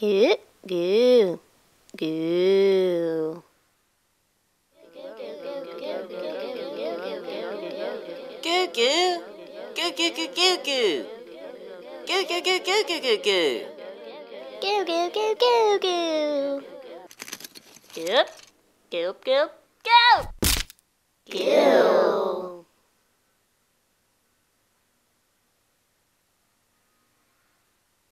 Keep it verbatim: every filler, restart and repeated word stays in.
Good, good, good. Goo goo, goo goo goo goo goo, goo goo goo goo goo goo goo, goo goo goo goo goo, goop, goop goop goop.